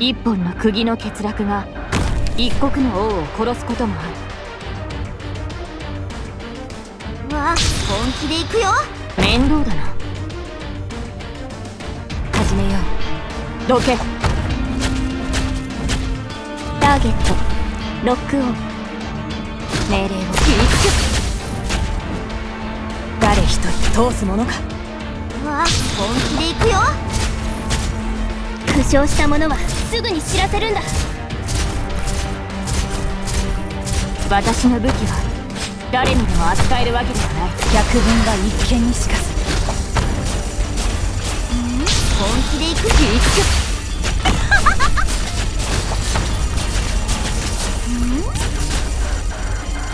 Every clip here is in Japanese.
一本の釘の欠落が一国の王を殺すこともあるわ。本気で行くよ。面倒だな。始めよう。ロケットターゲットロックオン。命令を誰一人通すものか。わあ、本気で行くよ。負傷した者はすぐに知らせるんだ。私の武器は誰にでも扱えるわけではない。百聞は一見にしかず。本気で行く。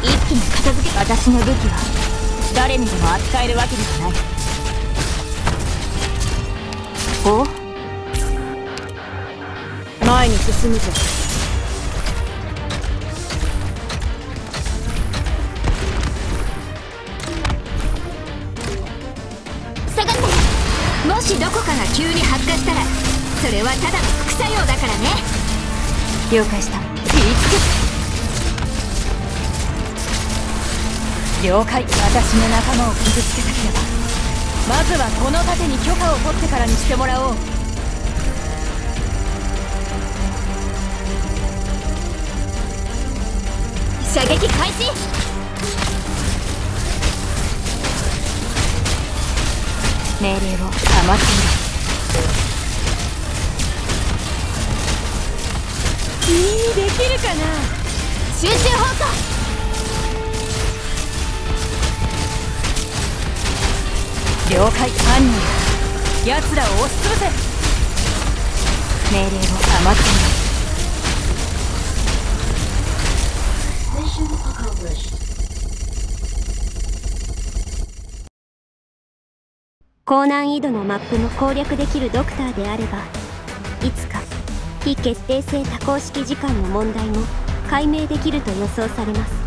一気に片付け。私の武器は誰にでも扱えるわけではない。お？前に進むぞ。もしどこかが急に発火したらそれはただの副作用だからね。了解した。了解。私の仲間を傷つけたければまずはこの盾に許可を取ってからにしてもらおう。射撃開始。命令を保っている。君にできるかな。集中砲火。了解。犯人奴らを押し潰せ。命令を保っている。高難易度のマップも攻略できるドクターであれば、いつか非決定性多項式時間の問題も解明できると予想されます。